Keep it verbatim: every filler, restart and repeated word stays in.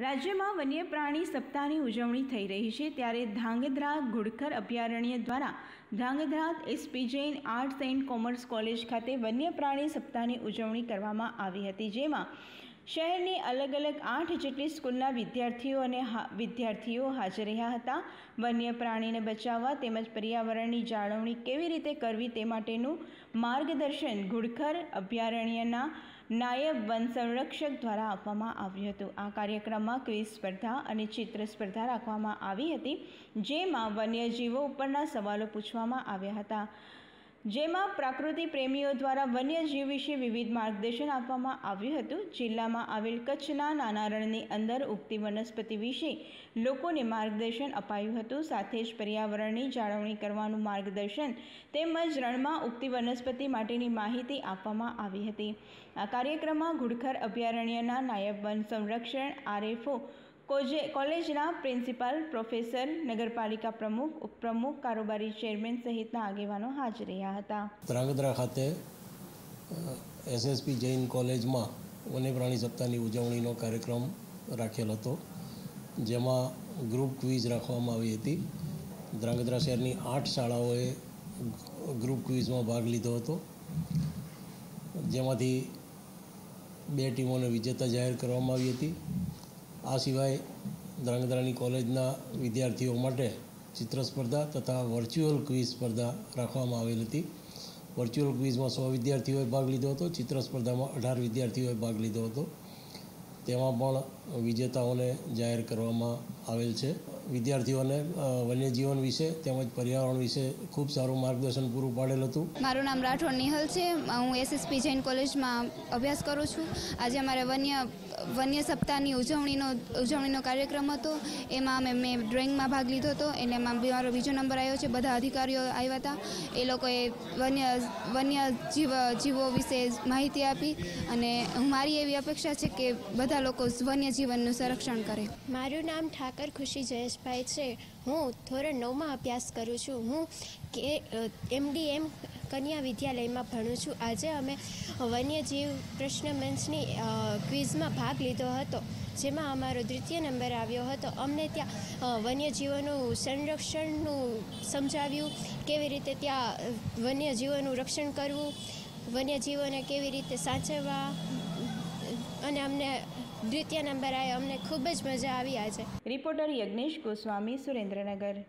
राज्य में वन्य प्राणी सप्ताह की उजवणी थी रही है, त्यारे ध्रांगध्रा घुड़खर अभ्यारण्य द्वारा Dhrangadhra SP Jain arts and commerce college खाते वन्य प्राणी सप्ताह की उजवणी करवामां आवी हती, जेमां शहर की अलग अलग आठ जेटली स्कूलना विद्यार्थीओ अने विद्यार्थीओ हाजर रह्या हता। वन्य प्राणी ने बचाववा तेमज पर्यावरणनी जाळवणी केवी रीते करवी ते माटेनुं मार्गदर्शन घुड़खर अभ्यारण्यना नायब वन संरक्षक द्वारा आपवामां आव्युं हतुं। आ कार्यक्रम में क्विज स्पर्धा और चित्र स्पर्धा राखवामां आवी हती, जेमां वन्यजीवो उपरना सवालों पूछवामां आव्या हता, जेमां प्रकृति प्रेमीओ द्वारा वन्यजीव विषे विविध मार्गदर्शन आपवामां आव्युं हतुं। जिल्लामां आवेल कच्छना नाना रણની अंदर उगती वनस्पति विषे लोकोને मार्गदर्शन अपायुं हतुं, साथे ज पर्यावरणની જાળવણી કરવાનું मार्गदर्शन તેમજ રણમાં ઉગતી વનસ્પતિ માટેની માહિતી આપવામાં આવી હતી। આ કાર્યક્રમમાં ઘુડખર અભયારણ્યના નાયબ વન સંરક્ષણ આરએફઓ कोजे कॉलेज प्रिंसिपाल प्रोफेसर नगरपालिका प्रमुख उपप्रमुख कारोबारी चेरमेन सहित आगेवानों हाजर रह्या हता। ध्रांगध्रा खाते एसएसपी जैन कॉलेज में वन्य प्राणी सप्ताह की उजवणीनो कार्यक्रम राखेल हतो, जेमां ग्रुप क्विज राखवामां आवी हती। ध्रांगध्रा शहरनी आठ शाळाओए ग्रुप क्विज में भाग लीधो हतो, जेमांथी बे टीमोने विजेता जाहिर करवामां आवी हती। आ सिवाय ध्रांगध्रानी कॉलेजना विद्यार्थीओ माटे चित्र स्पर्धा तथा वर्च्युअल क्विज स्पर्धा राखवामां आवेल हती। वर्च्युअल क्विज में सौ विद्यार्थीओए भाग लीधो हतो, चित्र स्पर्धा में अठार विद्यार्थीओए भाग लीधो हतो, तेमां पण विजेताओने जाहिर करवामां आवेल छे। विद्यार्थीओने वन्यजीवन विषे तेमज पर्यावरण विषे खूब सारू मार्गदर्शन पूरू पाडेल हतुं। मारुं नाम राठोड निहल छे, हूँ एसएसपी जैन कॉलेज में अभ्यास करूँ छूं। आजे अमारे वन्य वन्य सप्ताहनी उजवणीनो उजवणीनो कार्यक्रम हतो, एमां मैं ड्रॉइंग में भाग लीधो हतो, एने मां मारो बीजो नंबर आव्यो छे। बधा अधिकारीओ आव्या हता, ए लोकोए वन्य वन्य जीव जीवो विषे माहिती आपी अने मारी एवी अपेक्षा छे के बधा लोको वन्य जीवननुं संरक्षण करे। मारुं नाम ठाकर खुशी जयेश भाई छे, हूँ धोरण नौ में अभ्यास करूँ छूं। हूँ के एम डी एम कन्या विद्यालय में भणु छूं। आजे अमे वन्यजीव प्रश्न मंचनी क्विज में भाग लीधो हतो, जेमां अमारो द्वितीय नंबर आव्यो हतो। अमने त्यां वन्यजीवोनुं संरक्षणनुं समजाव्युं, केवी रीते त्यां वन्यजीवोनुं रक्षण करवुं, वन्यजीवोने केवी रीते साचववा अने अमने द्वितीय नंबर आव्यो। अमने खूब ज मजा आई। आज रिपोर्टर यज्ञेश गोस्वामी, सुरेन्द्रनगर।